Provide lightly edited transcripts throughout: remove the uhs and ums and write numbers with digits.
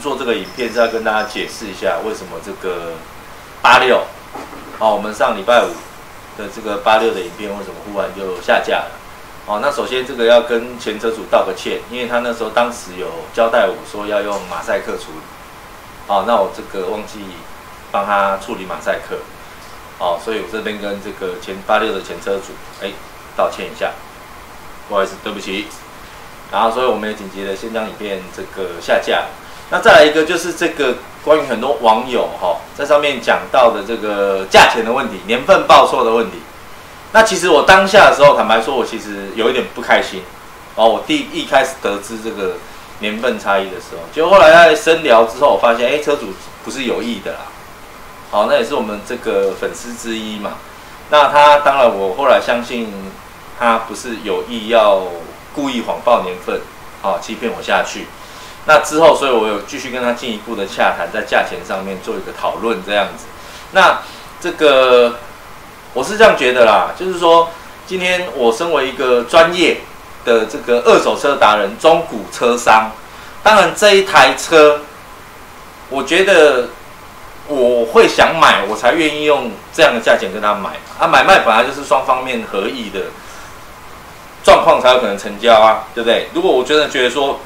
做这个影片是要跟大家解释一下，为什么这个86哦，我们上礼拜五的这个86的影片为什么忽然就下架了？哦，那首先这个要跟前车主道个歉，因为他那时候当时有交代我说要用马赛克处理，哦，那我这个忘记帮他处理马赛克，哦，所以我这边跟这个86的前车主道歉一下，不好意思，对不起。 然后，所以我们也紧急的先将影片这个下架。那再来一个就是这个关于很多网友在上面讲到的这个价钱的问题、年份报错的问题。那其实我当下的时候，坦白说，我其实有一点不开心。哦，我一开始得知这个年份差异的时候，就后来在深聊之后，我发现，哎，车主不是有意的啦。好，那也是我们这个粉丝之一嘛。那他当然，我后来相信他不是有意要。 故意谎报年份，啊，欺骗我下去。那之后，所以我有继续跟他进一步的洽谈，在价钱上面做一个讨论，这样子。那这个我是这样觉得啦，就是说，今天我身为一个专业的这个二手车达人、中古车商，当然这一台车，我觉得我会想买，我才愿意用这样的价钱跟他买。啊，买卖本来就是双方面合意的。 状况才有可能成交啊，对不对？如果我真的觉得说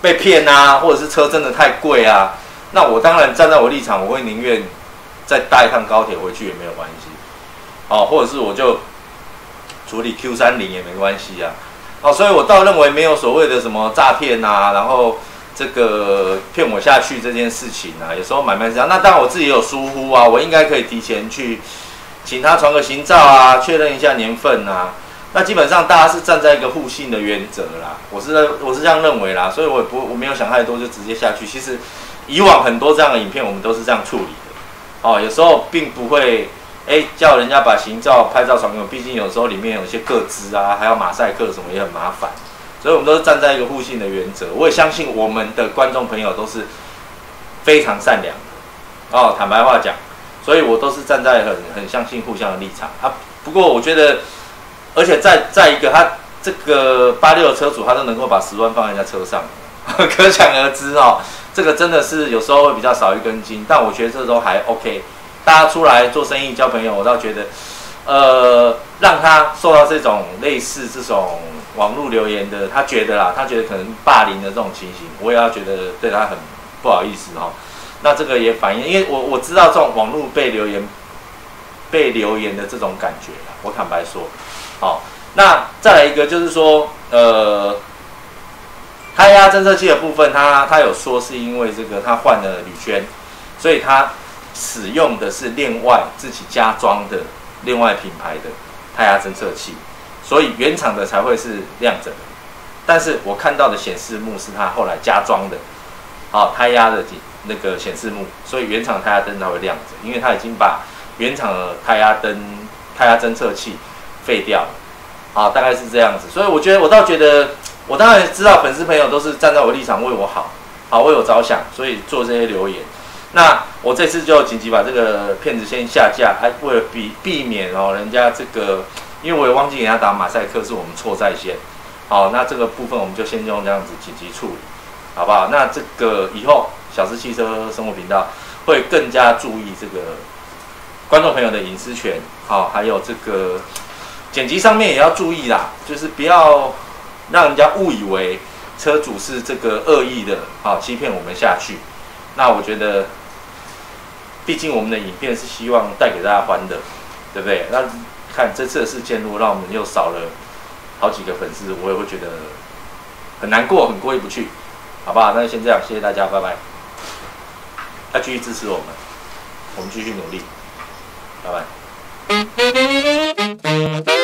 被骗啊，或者是车真的太贵啊，那我当然站在我立场，我会宁愿再搭一趟高铁回去也没有关系，哦，或者是我就处理 Q30也没关系啊，哦，所以我倒认为没有所谓的什么诈骗啊，然后这个骗我下去这件事情啊，有时候买卖是这样，那当然我自己也有疏忽啊，我应该可以提前去请他传个行照啊，确认一下年份啊。 那基本上大家是站在一个互信的原则啦，我是这样认为啦，所以我没有想太多就直接下去。其实以往很多这样的影片我们都是这样处理的，哦，有时候并不会叫人家把行照、拍照传给我，毕竟有时候里面有一些个资啊，还有马赛克什么也很麻烦，所以我们都是站在一个互信的原则。我也相信我们的观众朋友都是非常善良的，哦，坦白话讲，所以我都是站在很相信互相的立场啊。不过我觉得。 而且再一个，他这个86的车主，他都能够把10万放在人家车上，可想而知哦。这个真的是有时候会比较少一根筋，但我觉得这都还 OK。大家出来做生意交朋友，我倒觉得，让他受到这种类似这种网络留言的，他觉得可能霸凌的这种情形，我也要觉得对他很不好意思哦。那这个也反映，因为我知道这种网络被留言的这种感觉啦，我坦白说。 好，那再来一个就是说，胎压侦测器的部分，他有说是因为这个他换了铝圈，所以他使用的是另外自己加装的另外品牌的胎压侦测器，所以原厂的才会是亮着的，但是我看到的显示幕是他后来加装的，好胎压的那个显示幕，所以原厂胎压灯才会亮着，因为他已经把原厂的胎压侦测器。 废掉了，好，大概是这样子，所以我倒觉得，我当然知道粉丝朋友都是站在我立场为我好，为我着想，所以做这些留言。那我这次就紧急把这个片子先下架，还为了避免哦人家这个，因为我也忘记给他打马赛克，是我们错在先。好，那这个部分我们就先用这样子紧急处理，好不好？那这个以后小资汽车生活频道会更加注意这个观众朋友的隐私权，好，还有这个。 剪辑上面也要注意啦，就是不要让人家误以为车主是这个恶意的啊，欺骗我们下去。那我觉得，毕竟我们的影片是希望带给大家欢乐，对不对？那看这次的事件，如果让我们又少了好几个粉丝，我也会觉得很难过，很过意不去，好不好？那就先这样，谢谢大家，拜拜。要继续支持我们，我们继续努力，拜拜。